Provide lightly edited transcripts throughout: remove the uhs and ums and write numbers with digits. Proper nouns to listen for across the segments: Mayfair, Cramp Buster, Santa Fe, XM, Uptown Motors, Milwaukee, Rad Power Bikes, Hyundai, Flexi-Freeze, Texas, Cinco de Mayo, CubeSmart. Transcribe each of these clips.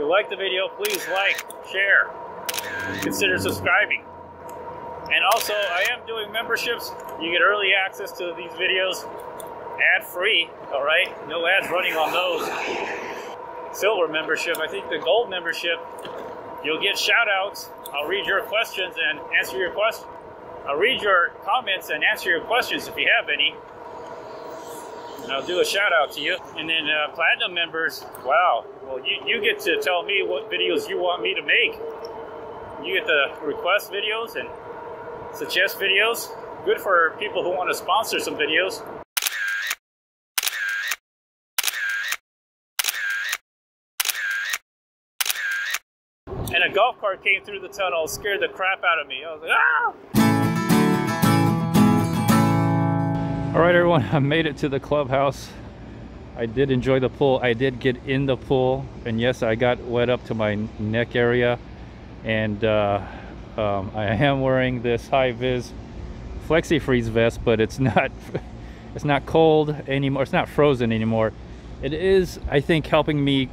you like the video, please like, share, consider subscribing. And also, I am doing memberships. You get early access to these videos, ad-free, all right? No ads running on those. Silver membership, I think the gold membership, you'll get shout-outs. I'll read your questions and answer your questions. I'll read your comments and answer your questions if you have any. And I'll do a shout-out to you. And then Platinum members, wow, well, you get to tell me what videos you want me to make. You get the request videos and suggest videos. Good for people who want to sponsor some videos. And a golf cart came through the tunnel, scared the crap out of me. I was like, ah! All right, everyone, I made it to the clubhouse. I did enjoy the pool. I did get in the pool, and yes, I got wet up to my neck area. And I am wearing this high-vis Flexi-Freeze vest, but it's not cold anymore. It's not frozen anymore. It is, I think, helping me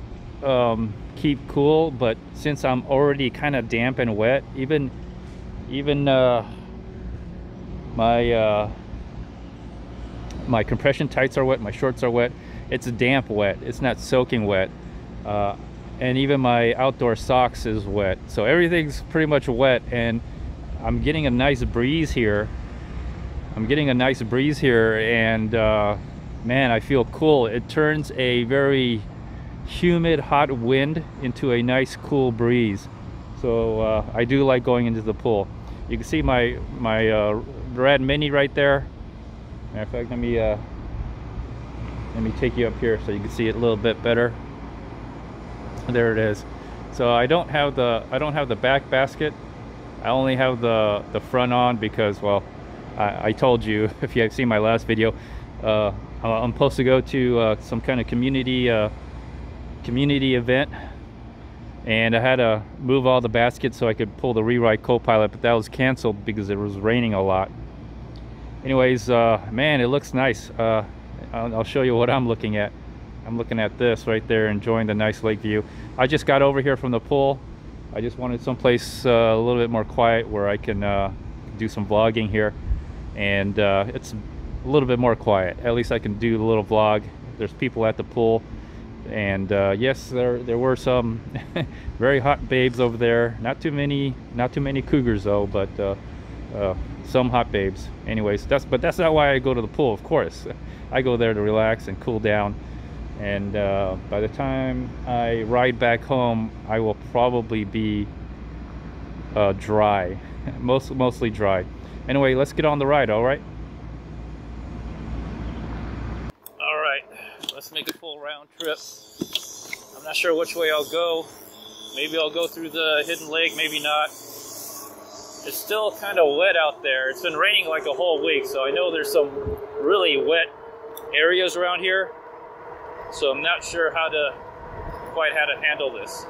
keep cool. But since I'm already kind of damp and wet, my compression tights are wet, my shorts are wet. It's damp wet. It's not soaking wet. And even my outdoor socks is wet. So everything's pretty much wet, and I'm getting a nice breeze here. And man, I feel cool. It turns a very humid, hot wind into a nice cool breeze. So I do like going into the pool. You can see my Rad Mini right there. Matter of fact, let me take you up here so you can see it a little bit better. There it is. So I don't have the back basket. I only have the front on because, well, I told you, if you have seen my last video, I'm supposed to go to some kind of community event, and I had to move all the baskets so I could pull the Rewrite Copilot, but that was canceled because it was raining a lot. Anyways, man, it looks nice. I'll show you what I'm looking at. I'm looking at this right there, enjoying the nice lake view. I just got over here from the pool. I just wanted someplace a little bit more quiet where I can do some vlogging here. And it's a little bit more quiet. At least I can do the little vlog. There's people at the pool. And yes, there were some very hot babes over there. Not too many cougars though, but some hot babes. Anyways, that's not why I go to the pool, of course. I go there to relax and cool down. And by the time I ride back home, I will probably be dry, mostly dry. Anyway, let's get on the ride, all right? All right, let's make a full round trip. I'm not sure which way I'll go. Maybe I'll go through the hidden lake, maybe not. It's still kind of wet out there. It's been raining like a whole week, so I know there's some really wet areas around here. So I'm not sure quite how to handle this.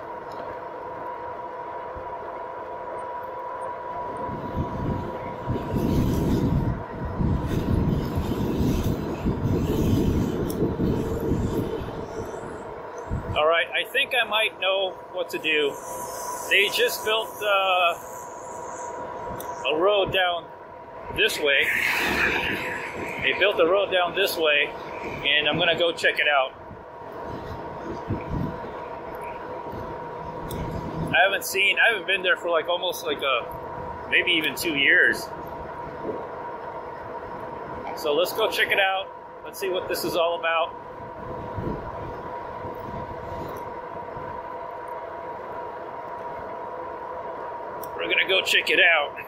All right, I think I might know what to do. They just built a road down this way. And I'm gonna go check it out. I haven't been there for like almost like maybe even 2 years. So let's go check it out. Let's see what this is all about. We're gonna go check it out.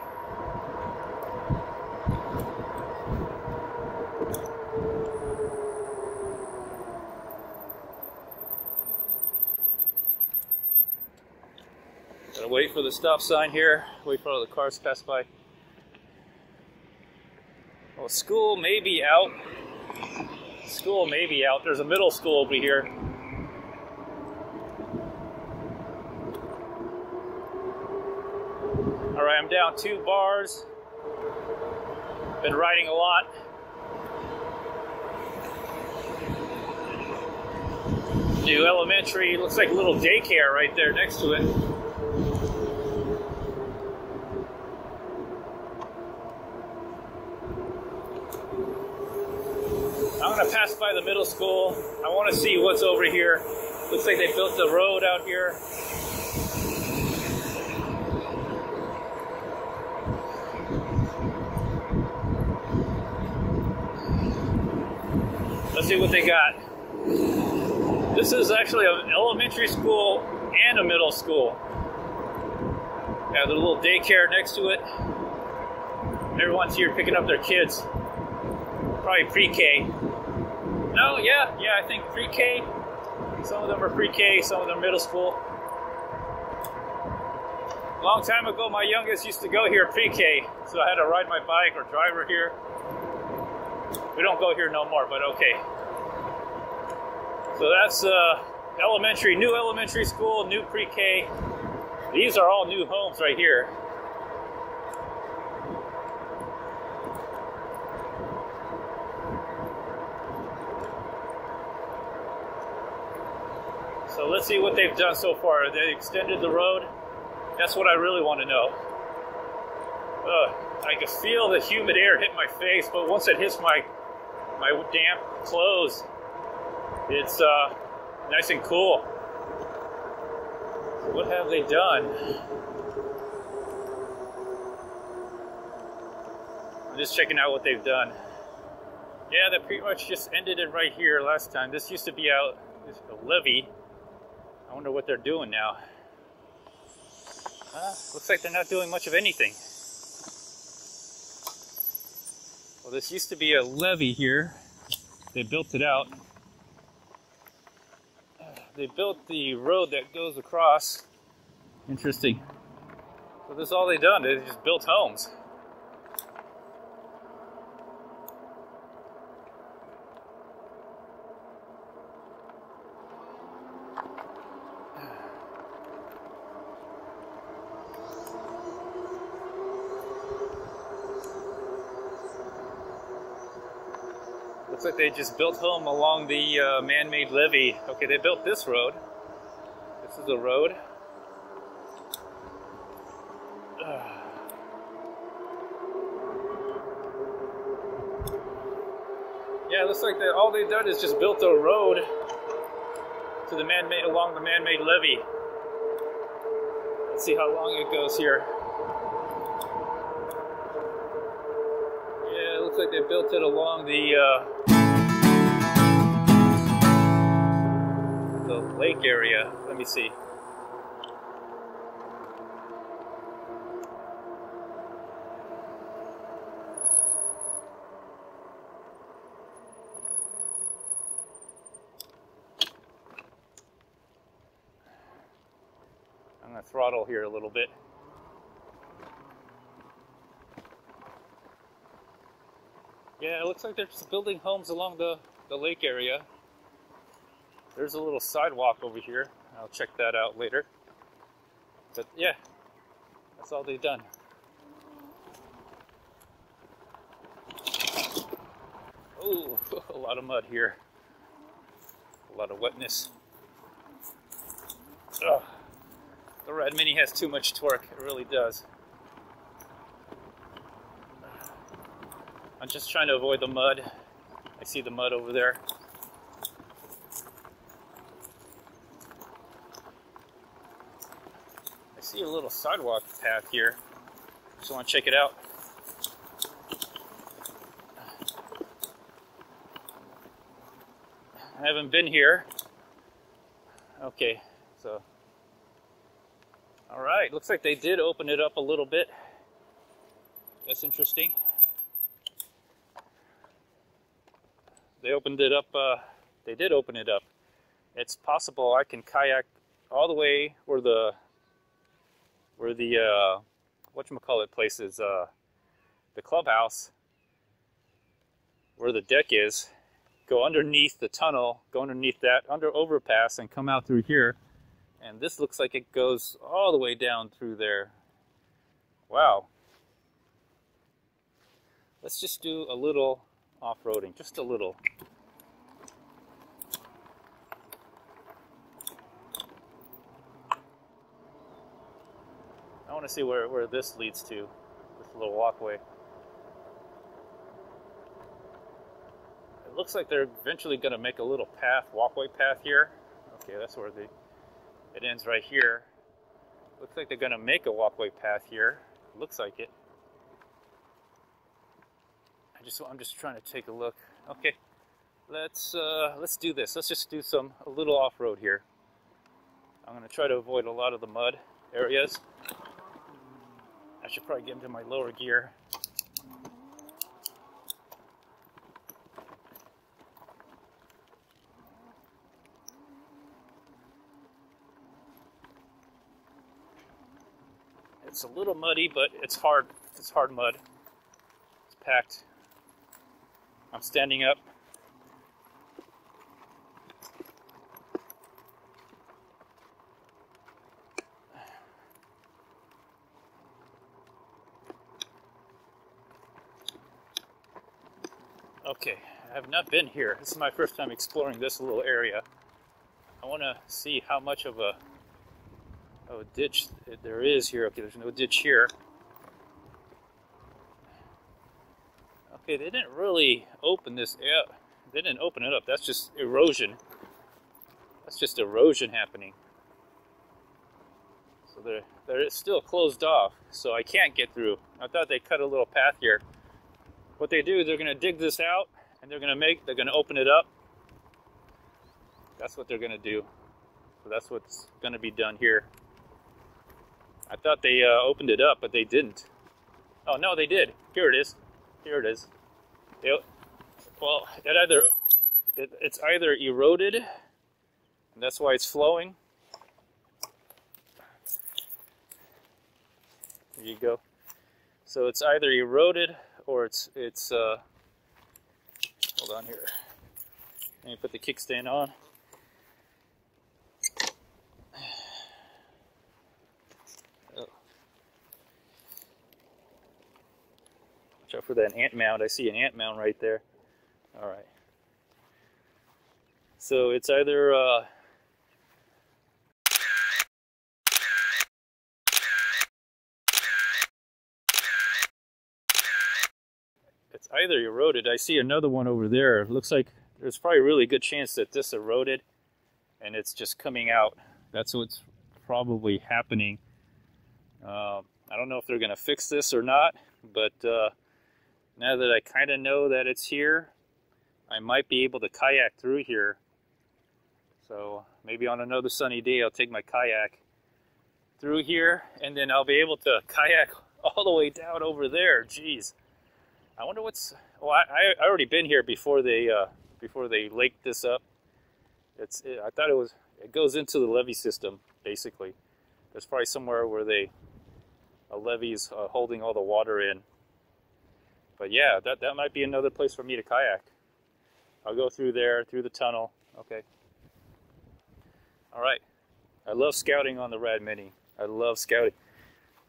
Wait for the stop sign here. Wait for all the cars to pass by. Well, school may be out. There's a middle school over here. All right, I'm down 2 bars. Been riding a lot. new elementary, looks like a little daycare right there next to it. I'm going to pass by the middle school. I want to see what's over here. Looks like they built the road out here. Let's see what they got. This is actually an elementary school and a middle school. Got a little daycare next to it. Everyone's here picking up their kids. Probably pre-K. No, yeah, I think pre-K. Some of them are pre-K, some of them are middle school. A long time ago, my youngest used to go here pre-K, so I had to ride my bike or drive her here. We don't go here no more, but okay. So that's elementary, new elementary school, new pre-K. These are all new homes right here. So let's see what they've done so far. They extended the road. That's what I really want to know. I could feel the humid air hit my face, but once it hits my damp clothes, it's nice and cool. What have they done? I'm just checking out what they've done. Yeah, they pretty much just ended it right here last time. This used to be out, it's a levee. I wonder what they're doing now. Looks like they're not doing much of anything. Well, this used to be a levee here. They built it out. They built the road that goes across. Interesting. So this is all they've done. They just built homes. Looks like they just built home along the man-made levee. Okay, they built this road. This is a road. Yeah, it looks like that all they've done is just built a road to the man-made along the man-made levee. Let's see how long it goes here. Yeah, it looks like they built it along the lake area. Let me see. I'm going to throttle here a little bit. Yeah, it looks like they're just building homes along the lake area. There's a little sidewalk over here. I'll check that out later. But yeah, that's all they've done. Oh, a lot of mud here. A lot of wetness. Ugh. The Rad Mini has too much torque. It really does. I'm just trying to avoid the mud. I see the mud over there. I see a little sidewalk path here. Just want to check it out. I haven't been here. Okay, so. All right, looks like they did open it up a little bit. That's interesting. They opened it up, they did open it up. It's possible I can kayak all the way where the whatchamacallit place is, the clubhouse, where the deck is, go underneath the tunnel, go underneath that, under overpass and come out through here. And this looks like it goes all the way down through there. Wow. Let's just do a little off-roading, just a little. want to see where this leads to, this little walkway. It looks like they're eventually going to make a little path, walkway path here. Okay, that's where it ends right here. Looks like they're going to make a walkway path here. Looks like it. I'm just trying to take a look. Okay, let's do this. Let's just do a little off-road here. I'm going to try to avoid a lot of the mud areas. I should probably get into my lower gear. It's a little muddy, but it's hard. It's hard mud. It's packed. I'm standing up. Okay, I have not been here. This is my first time exploring this little area. I want to see how much of a ditch there is here. Okay, there's no ditch here. Okay, they didn't really open this up. They didn't open it up. That's just erosion. That's just erosion happening. So they're still closed off, so I can't get through. I thought they cut a little path here. What they do is they're going to dig this out, and they're going to open it up. That's what they're going to do. So that's what's going to be done here. I thought they opened it up, but they didn't. Oh no, they did. Here it is. Here it is. Well, it's either eroded, and that's why it's flowing. There you go. So it's either eroded or it's hold on here. Let me put the kickstand on. Watch out for that ant mound. I see an ant mound right there. All right. So it's either eroded. I see another one over there. It looks like there's probably a really good chance that this eroded and it's just coming out. That's what's probably happening. I don't know if they're going to fix this or not, but now that I kind of know that it's here, I might be able to kayak through here. So maybe on another sunny day, I'll take my kayak through here, and then I'll be able to kayak all the way down over there. Jeez, I wonder what's. Well, I already been here before they laked this up. I thought it was. It goes into the levee system basically. There's probably somewhere where a levee's holding all the water in. But yeah, that might be another place for me to kayak. I'll go through there, through the tunnel. Okay. All right. I love scouting on the Rad Mini. I love scouting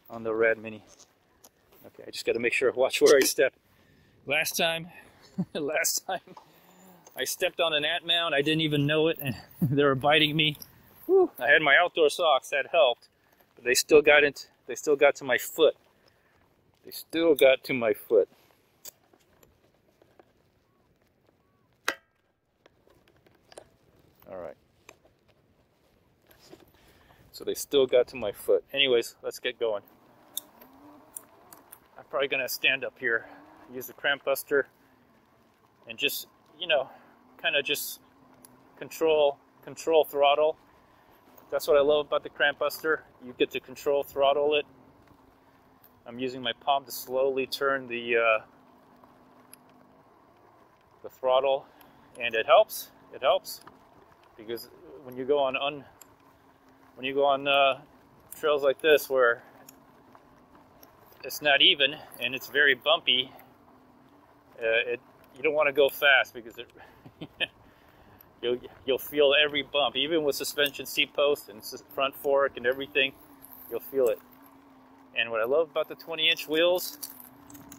on the Rad Mini. Okay, I just got to make sure I watch where I step. Last time, I stepped on an ant mound. I didn't even know it, and they were biting me. Whew. I had my outdoor socks. That helped, but they still got to my foot. They still got to my foot. All right. So they still got to my foot. Anyways, let's get going. I'm probably going to stand up here, use the Cramp Buster, and just, you know, kind of just control throttle. That's what I love about the Cramp Buster. You get to control throttle it. I'm using my palm to slowly turn the throttle, and it helps. It helps. Because when you go on trails like this where it's not even and it's very bumpy, you don't want to go fast because you'll feel every bump, even with suspension seat post and front fork and everything. You'll feel it. And what I love about the 20-inch wheels,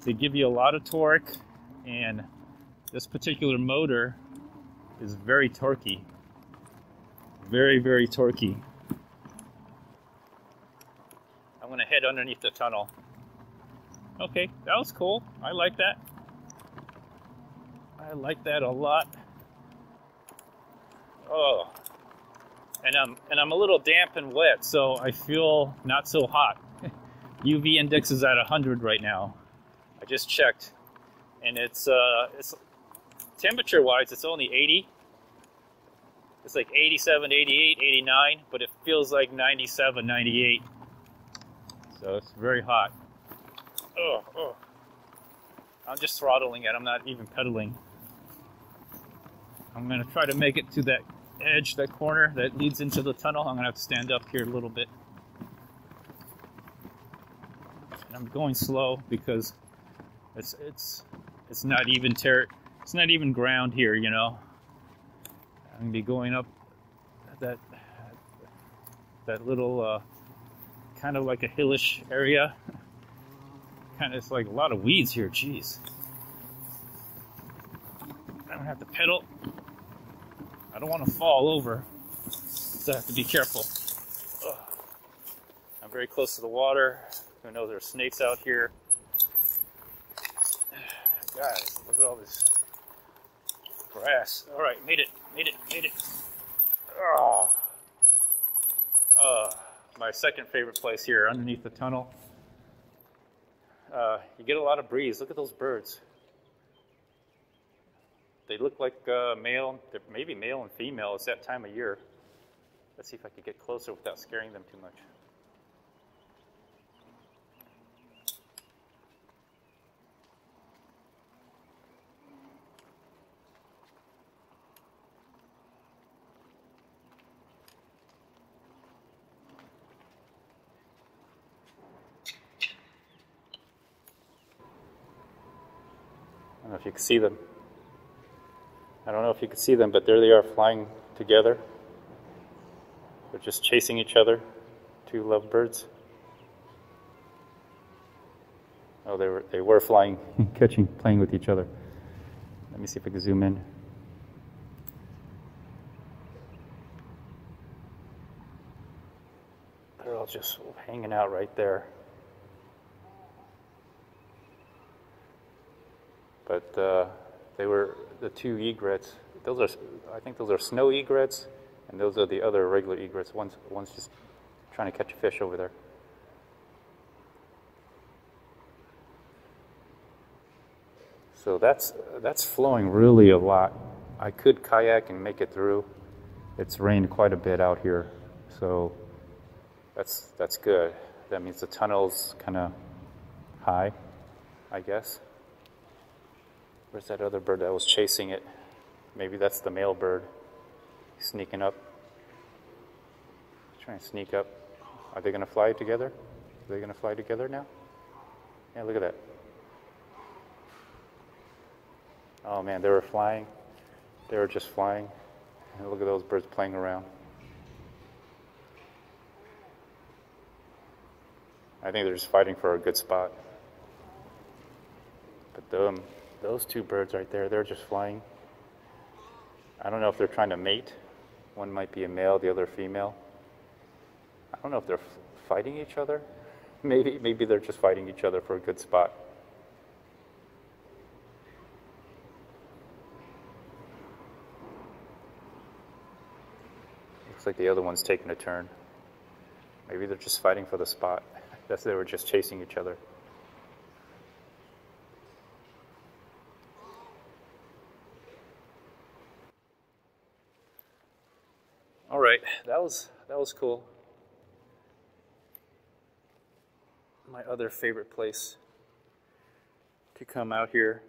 they give you a lot of torque, and this particular motor is very torquey. Very, very torquey. I'm gonna head underneath the tunnel. Okay, that was cool. I like that. I like that a lot. Oh, and I'm a little damp and wet, so I feel not so hot. UV index is at 100 right now. I just checked, and it's temperature-wise, it's only 80. It's like 87, 88, 89, but it feels like 97, 98. So it's very hot. Oh, oh. I'm just throttling it. I'm not even pedaling. I'm going to try to make it to that edge, that corner that leads into the tunnel. I'm going to have to stand up here a little bit. And I'm going slow because it's not even it's not even ground here, you know. I'm going to be going up that little kind of like a hillish area. Kind of, it's like a lot of weeds here, jeez. I'm going to have to pedal. I don't want to fall over, so I have to be careful. Ugh. I'm very close to the water. I know there are snakes out here. Guys, look at all this grass. All right, made it. Made it, made it. Oh. My second favorite place here, underneath the tunnel. You get a lot of breeze. Look at those birds. They look like male, maybe male and female. It's that time of year. Let's see if I could get closer without scaring them too much. I don't know if you can see them. I don't know if you can see them, but there they are flying together. They're just chasing each other, two lovebirds. Oh, they were flying, catching, playing with each other. Let me see if I can zoom in. They're all just hanging out right there. But they were the two egrets. Those are, I think, those are snow egrets, and those are the other regular egrets. One's just trying to catch a fish over there. So that's flowing really a lot. I could kayak and make it through. It's rained quite a bit out here, so that's good. That means the tunnel's kind of high, I guess. Where's that other bird that was chasing it? Maybe that's the male bird. Sneaking up. Trying to sneak up. Are they going to fly together? Are they going to fly together now? Yeah, look at that. Oh man, they were flying. They were just flying. And look at those birds playing around. I think they're just fighting for a good spot. But those two birds right there, they're just flying. I don't know if they're trying to mate. One might be a male, the other female. I don't know if they're fighting each other. Maybe they're just fighting each other for a good spot. Looks like the other one's taking a turn. Maybe they're just fighting for the spot. That's, they were just chasing each other. That was cool. My other favorite place to come out here.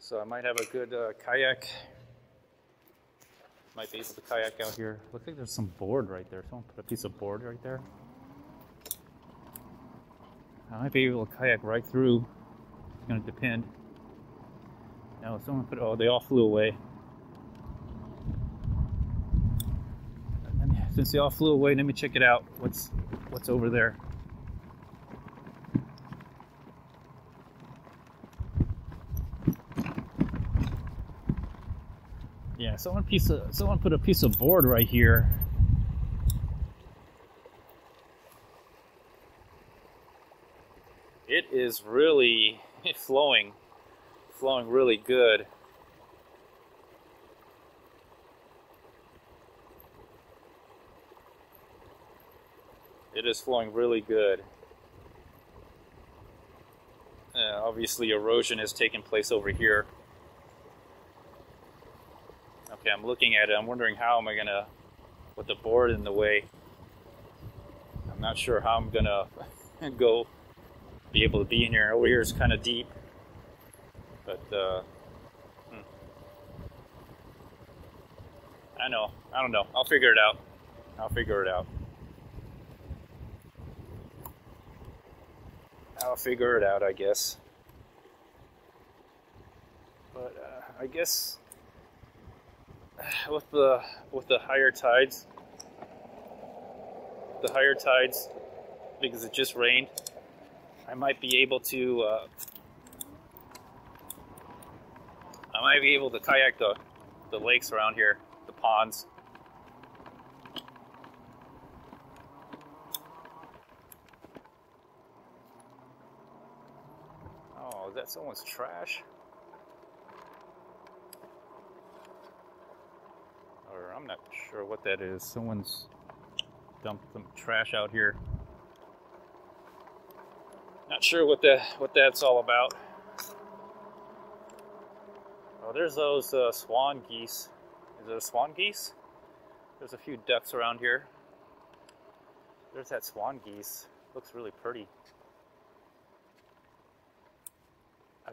So I might have a good kayak. Might be able to kayak out here. Looks like there's some board right there. Someone put a piece of board right there. I might be able to kayak right through. It's going to depend. Now someone put, oh, they all flew away. Let me, since they all flew away, let me check it out. What's over there? Yeah, someone put a piece of board right here. It is really flowing really good. It is flowing really good. Obviously erosion has taken place over here. Okay, I'm looking at it. I'm wondering how am I gonna, with the board in the way, I'm not sure how I'm gonna go be able to be in here. Over here is kind of deep, but I don't know. I'll figure it out. I guess. But I guess with the higher tides, because it just rained, I might be able to kayak the lakes around here, the ponds. Oh, is that someone's trash? Or I'm not sure what that is. Someone's dumped some trash out here. Not sure what that's all about. Oh, there's those swan geese. Is it a swan geese? There's a few ducks around here. There's that swan geese. Looks really pretty.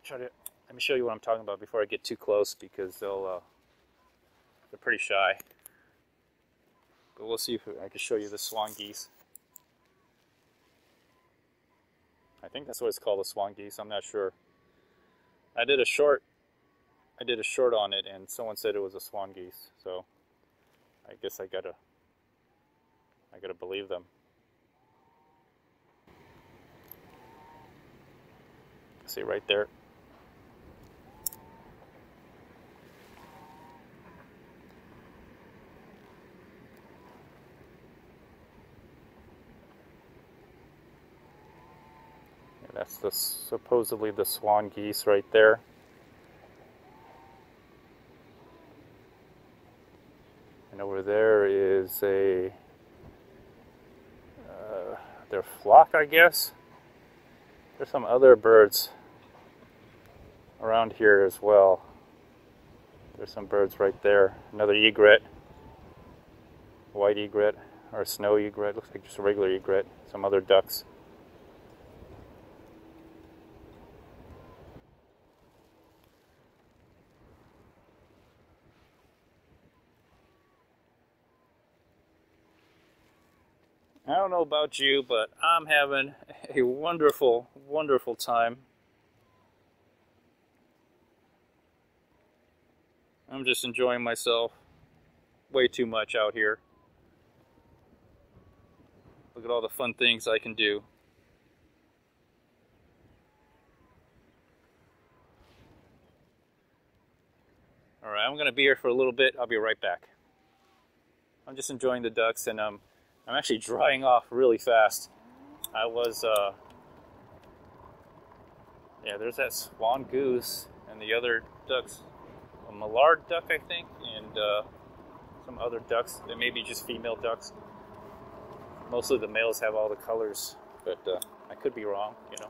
Let me show you what I'm talking about before I get too close, because they're pretty shy. But we'll see if I can show you the swan geese. I think that's what it's called, the swan geese. I'm not sure. I did a short on it, and someone said it was a swan geese. So I guess I gotta believe them. See right there. That's the, supposedly the swan geese right there. And over there is a their flock, I guess. There's some other birds around here as well. There's some birds right there. Another egret, white egret or snow egret. Looks like just a regular egret. Some other ducks. I don't know about you, but I'm having a wonderful, wonderful time. I'm just enjoying myself way too much out here. Look at all the fun things I can do. All right, I'm going to be here for a little bit. I'll be right back. I'm just enjoying the ducks, and I'm actually drying off really fast. I was, yeah, there's that swan goose and the other ducks, a mallard duck, I think, and some other ducks. They may be just female ducks. Mostly the males have all the colors, but I could be wrong, you know.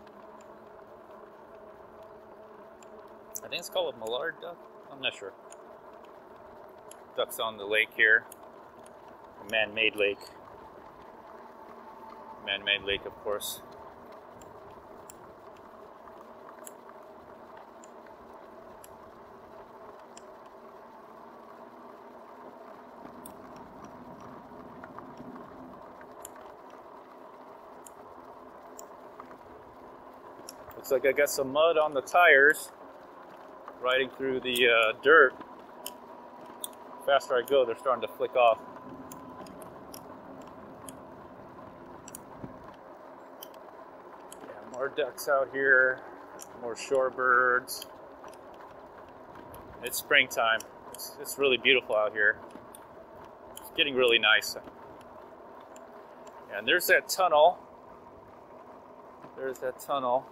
I think it's called a mallard duck. I'm not sure. Ducks on the lake here, a man-made lake. Man-made lake, of course. Looks like I got some mud on the tires, riding through the dirt. The faster I go, they're starting to flick off. More ducks out here, more shorebirds. It's springtime. It's really beautiful out here. It's getting really nice. And there's that tunnel. There's that tunnel.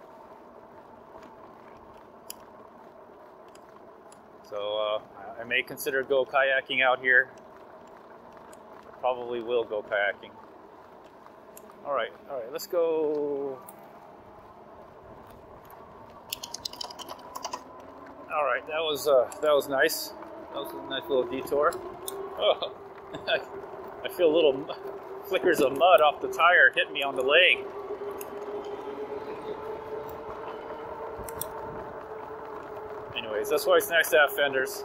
So I may consider go kayaking out here. Probably will go kayaking. All right, let's go. All right, that was nice. That was a nice little detour. Oh, I feel little flickers of mud off the tire hitting me on the leg. Anyways, that's why it's nice to have fenders.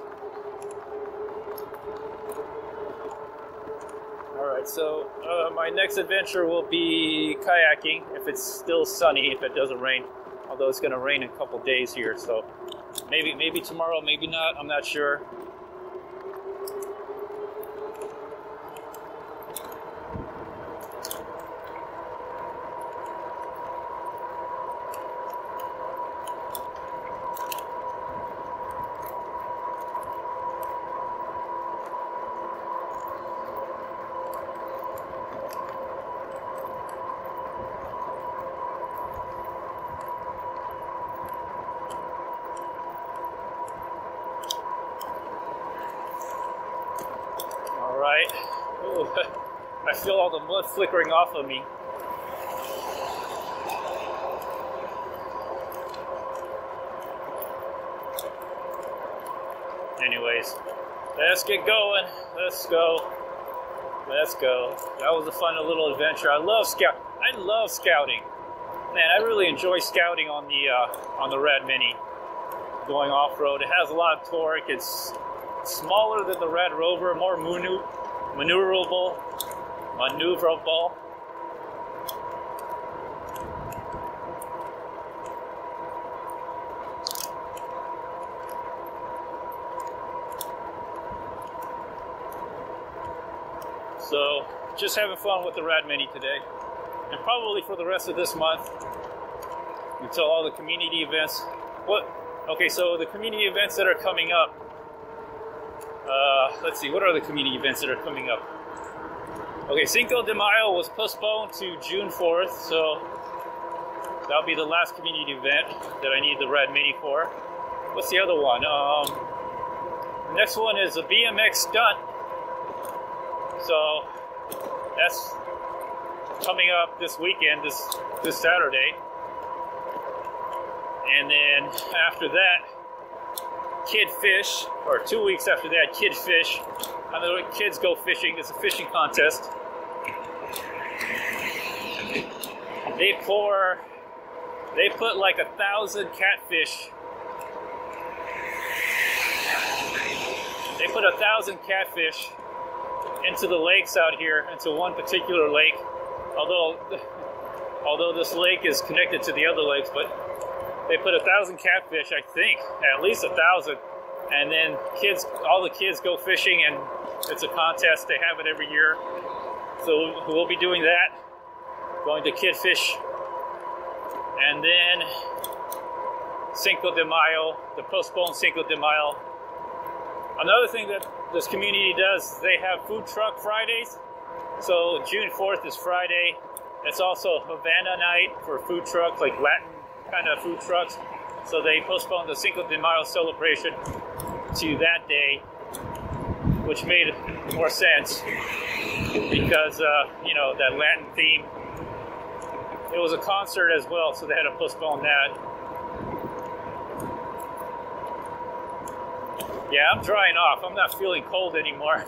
So my next adventure will be kayaking if it's still sunny, if it doesn't rain, although it's going to rain in a couple days here, so maybe tomorrow, maybe not, I'm not sure. I feel all the mud flickering off of me. Anyways, let's get going. Let's go. Let's go. That was a fun little adventure. I love scouting. Man, I really enjoy scouting on the Rad Mini. Going off road, it has a lot of torque. It's smaller than the Rad Rover, more maneuverable. So, just having fun with the Rad Mini today, and probably for the rest of this month until all the community events. What? Okay, so the community events that are coming up. Let's see, what are the community events that are coming up? Okay, Cinco de Mayo was postponed to June 4th, so that'll be the last community event that I need the Rad Mini for. What's the other one? The next one is a BMX stunt. So that's coming up this weekend, this Saturday. And then after that, Kid Fish, or 2 weeks after that, Kid Fish. I know kids go fishing. It's a fishing contest. They put like 1,000 catfish. They put 1,000 catfish into the lakes out here, into one particular lake. Although this lake is connected to the other lakes, but they put 1,000 catfish, I think, at least 1,000. And then all the kids go fishing, and it's a contest. They have it every year. So we'll be doing that, going to Kid Fish. And then Cinco de Mayo, the postponed Cinco de Mayo. Another thing that this community does, they have food truck Fridays. So June 4th is Friday. It's also Havana night for food trucks, like Latin kind of food trucks. So they postponed the Cinco de Mayo celebration to that day, which made more sense because, you know, that Latin theme. It was a concert as well, so they had to postpone that. Yeah, I'm drying off. I'm not feeling cold anymore.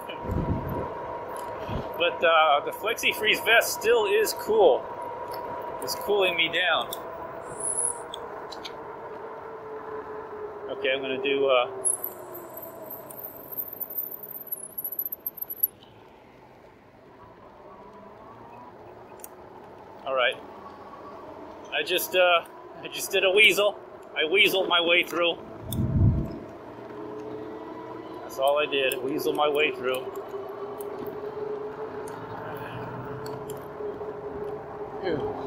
But the Flexi-Freeze vest still is cool. It's cooling me down. Okay, I'm going to do, all right. I just did a weasel. I weaseled my way through. That's all I did, weasel my way through. Ew.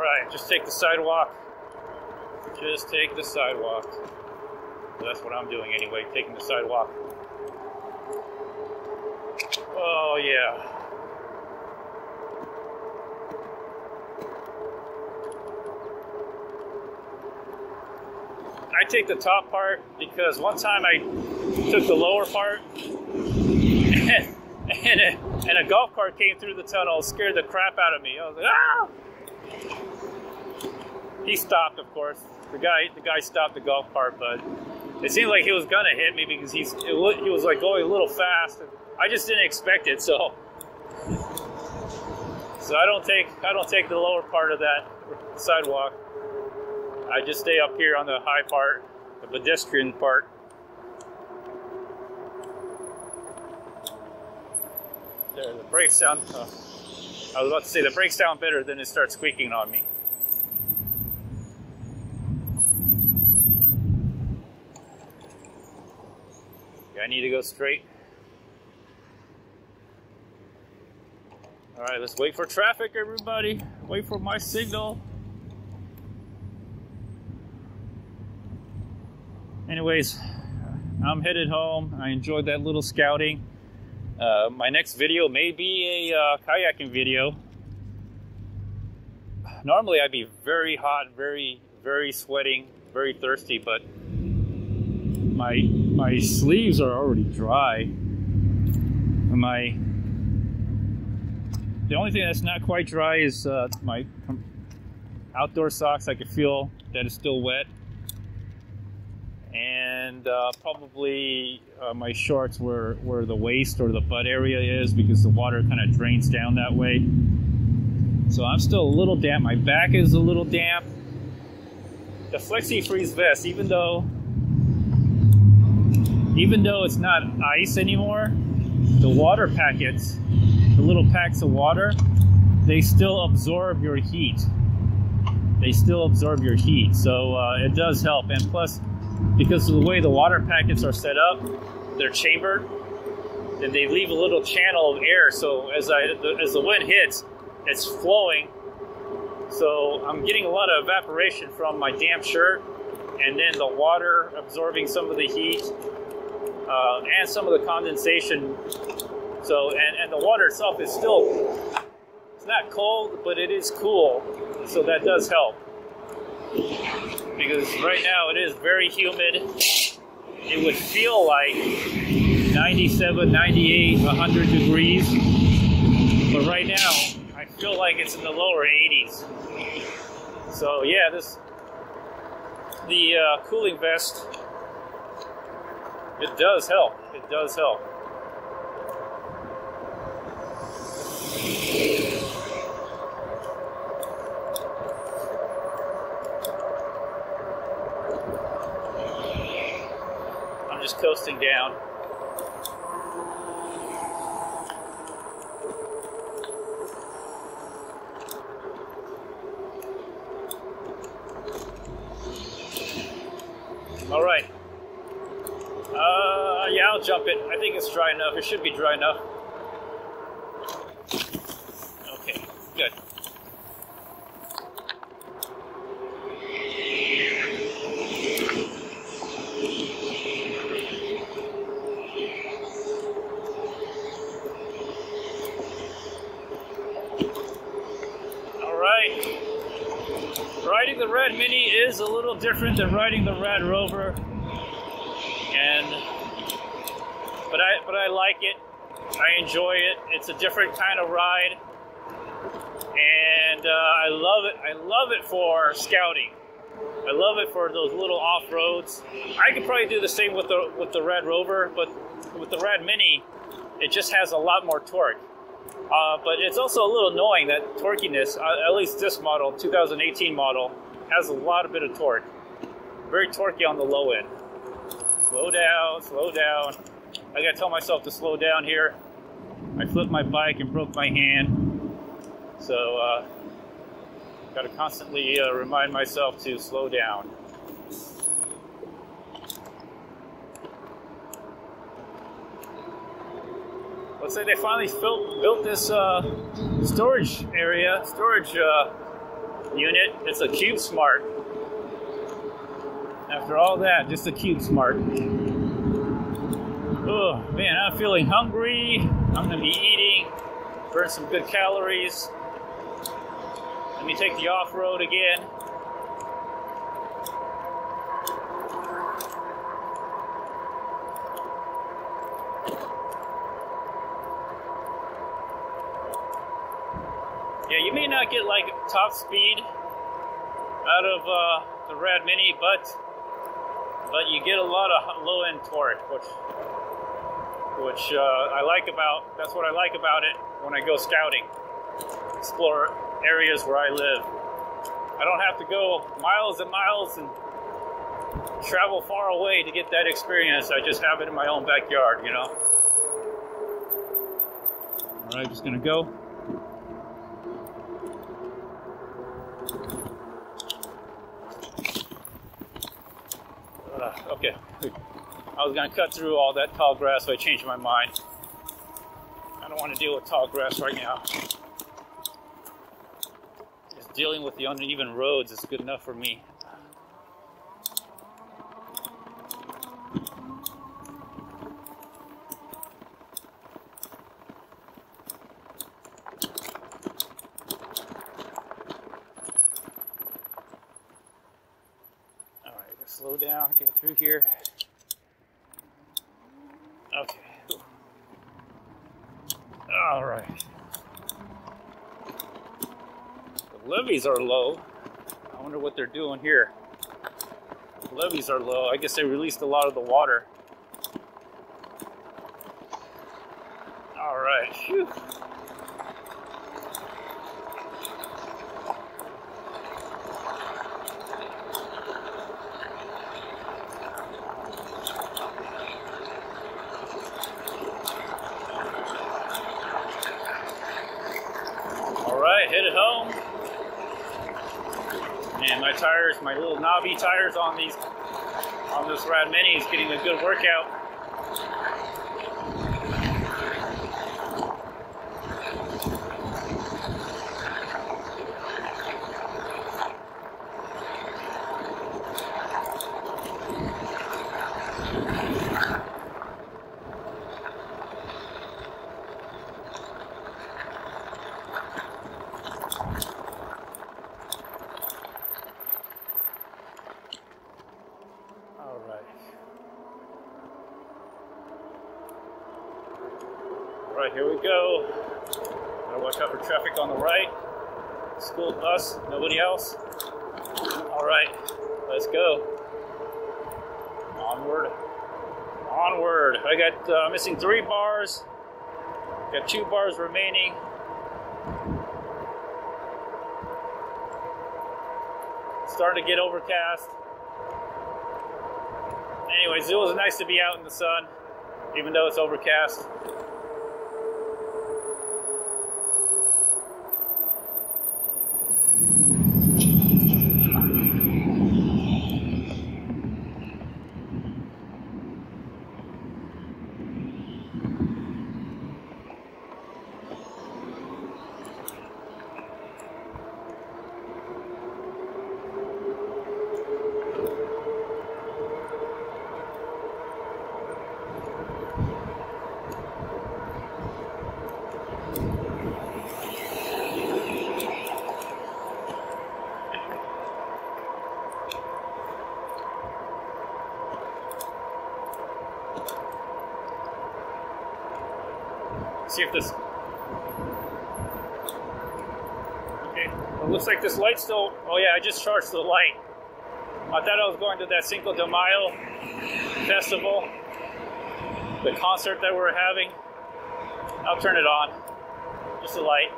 Alright, just take the sidewalk. Just take the sidewalk. That's what I'm doing anyway, taking the sidewalk. Oh, yeah. I take the top part because one time I took the lower part and a golf cart came through the tunnel, scared the crap out of me. I was like, ah! He stopped, of course. The guy stopped the golf cart, but it seemed like he was gonna hit me because he was like going a little fast. And I just didn't expect it, so I don't take the lower part of that sidewalk. I just stay up here on the high part, the pedestrian part. There, the brakes sound, I was about to say the brakes sound better than it starts squeaking on me. Yeah, I need to go straight. All right, let's wait for traffic, everybody. Wait for my signal. Anyways, I'm headed home. I enjoyed that little scouting. My next video may be a kayaking video. Normally I'd be very hot, very sweating, very thirsty, but my sleeves are already dry. The only thing that's not quite dry is my outdoor socks. I can feel that it's still wet. And probably my shorts where the waist or the butt area is, because the water kind of drains down that way. So I'm still a little damp. My back is a little damp. The Flexi-Freeze vest, even though it's not ice anymore, the water packets, the little packs of water, they still absorb your heat. So it does help. And plus, because of the way the water packets are set up, they're chambered, and they leave a little channel of air. So as the wind hits, it's flowing. So I'm getting a lot of evaporation from my damp shirt, and then the water absorbing some of the heat and some of the condensation. So and the water itself is still, it's not cold, but it is cool. So that does help. Because right now it is very humid. It would feel like 97, 98, 100 degrees. But right now, I feel like it's in the lower 80s. So yeah, the cooling vest, it does help. It does help. Coasting down. All right. Yeah, I'll jump it. I think it's dry enough. It should be dry enough. Okay, good. Riding the Rad Mini is a little different than riding the Rad Rover, but I like it. I enjoy it. It's a different kind of ride, and I love it. I love it for scouting. I love it for those little off roads. I could probably do the same with the Rad Rover, but with the Rad Mini, it just has a lot more torque. But it's also a little annoying, that torquiness, at least this model, 2018 model, has a lot of bit of torque. Very torquey on the low end. Slow down, slow down. I gotta tell myself to slow down here. I flipped my bike and broke my hand. So, gotta constantly remind myself to slow down. Let's say they finally built this storage area, storage unit. It's a CubeSmart. After all that, just a CubeSmart. Oh man, I'm feeling hungry. I'm gonna be eating, burn some good calories. Let me take the off-road again. Yeah, you may not get like top speed out of the Rad Mini, but you get a lot of low-end torque, which I like about, that's what I like about it when I go scouting, explore areas where I live. I don't have to go miles and miles and travel far away to get that experience. I just have it in my own backyard, you know. All right, just gonna go. Okay. I was gonna cut through all that tall grass, so I changed my mind. I don't want to deal with tall grass right now. Just dealing with the uneven roads is good enough for me. All right, let's slow down, get through here. Okay. All right. The levees are low. I wonder what they're doing here. The levees are low. I guess they released a lot of the water. All right. Whew. Headed home, and my tires, my little knobby tires on these, on this Rad Mini is getting a good workout. Alright, here we go. Gotta watch out for traffic on the right. School bus, nobody else. Alright, let's go. Onward. Onward. I got missing 3 bars. Got 2 bars remaining. It's starting to get overcast. Anyways, it was nice to be out in the sun, even though it's overcast. See if this. Okay, well, it looks like this light's still. Oh yeah, I just charged the light. I thought I was going to that Cinco de Mayo festival, the concert that we're having. I'll turn it on. Just the light.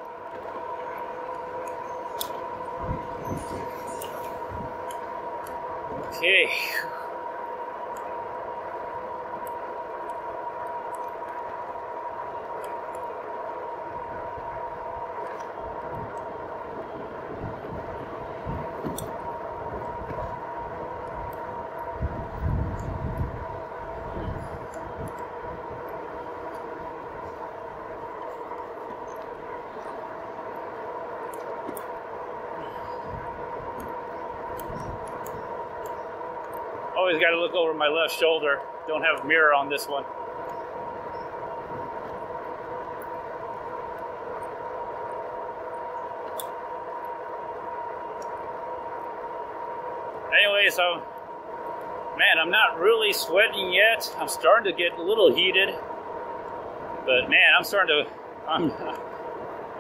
Okay. always got to look over my left shoulder. Don't have a mirror on this one. Anyway, so, man, I'm not really sweating yet. I'm starting to get a little heated. But man, I'm starting to,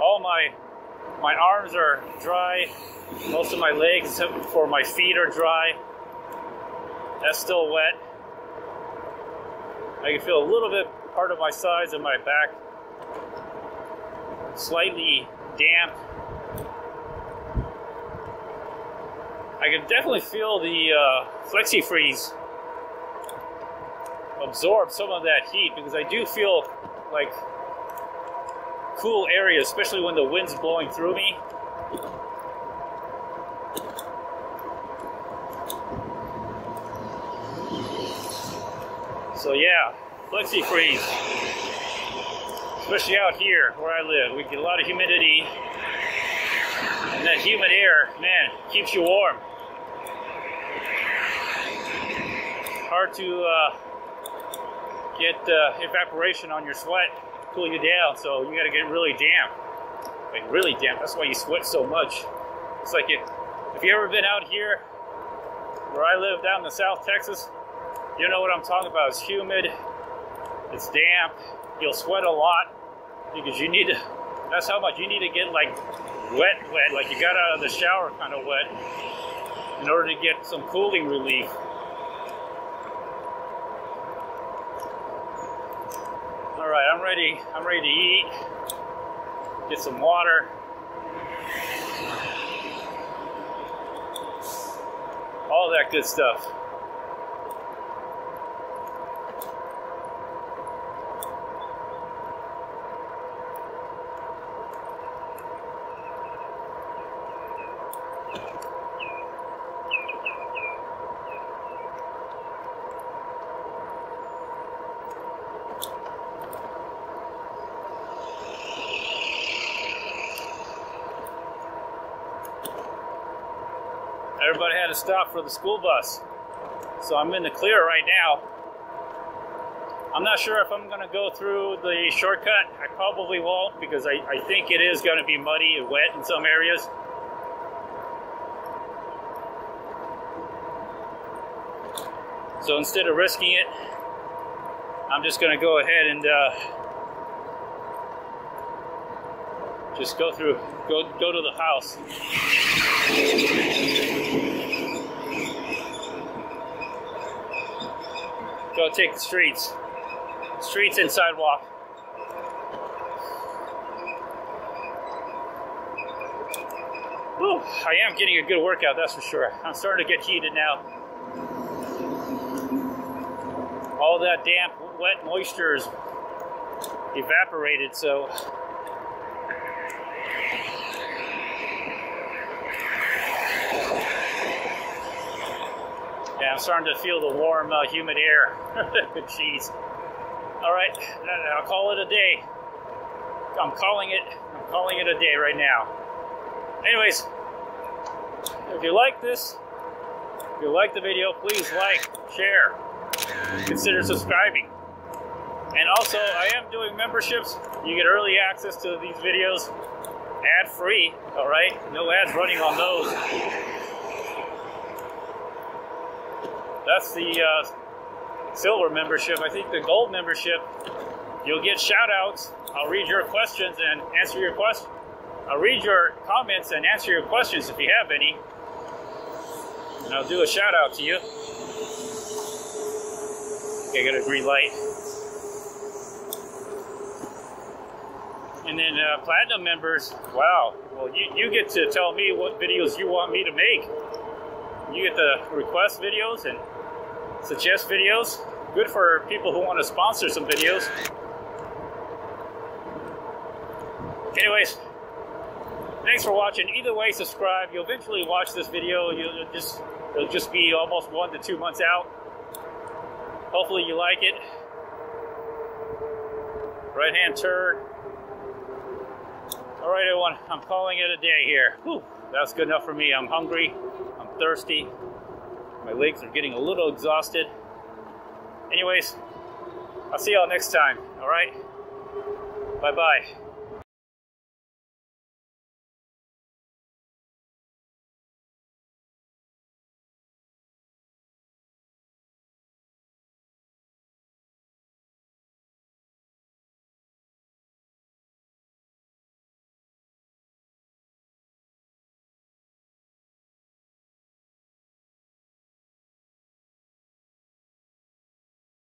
all my arms are dry. Most of my legs, except for my feet, are dry. That's still wet. I can feel a little bit part of my sides and my back. Slightly damp. I can definitely feel the Flexi-Freeze absorb some of that heat, because I do feel like cool areas, especially when the wind's blowing through me. So yeah, Flexi-Freeze, especially out here where I live. We get a lot of humidity, and that humid air, man, keeps you warm. Hard to get evaporation on your sweat, cool you down, so you gotta get really damp. Like really damp, that's why you sweat so much. It's like if you've ever been out here, where I live down in the South Texas, you know what I'm talking about. It's humid, it's damp, you'll sweat a lot, because you need to, that's how much you need to get like wet, like you got out of the shower kind of wet, in order to get some cooling relief. Alright, I'm ready to eat, get some water. All that good stuff. Everybody had to stop for the school bus, so I'm in the clear right now. I'm not sure if I'm going to go through the shortcut. I probably won't, because I think it is going to be muddy and wet in some areas. So instead of risking it, I'm just going to go ahead and just go through, go to the house. Go take the streets and sidewalk. Whew, I am getting a good workout, that's for sure. I'm starting to get heated now. All that damp, wet moisture is evaporated, so yeah, I'm starting to feel the warm, humid air. Jeez. All right, I'll call it a day. I'm calling it a day right now. Anyways, if you like this, if you like the video, please like, share, consider subscribing. And also, I am doing memberships. You get early access to these videos, ad-free, all right? No ads running on those. That's the silver membership. I think the gold membership, you'll get shout outs. I'll read your questions and answer your questions. I'll read your comments and answer your questions if you have any. And I'll do a shout out to you. Okay, I got a green light. And then platinum members, wow. Well, you get to tell me what videos you want me to make. You get the request videos and suggest videos. Good for people who want to sponsor some videos. Anyways, thanks for watching. Either way, subscribe. You'll eventually watch this video. It'll just be almost 1 to 2 months out. Hopefully you like it. Right hand turn. All right, everyone. I'm calling it a day here. Whew, that's good enough for me. I'm hungry. Thirsty. My legs are getting a little exhausted. Anyways, I'll see y'all next time, all right? Bye-bye.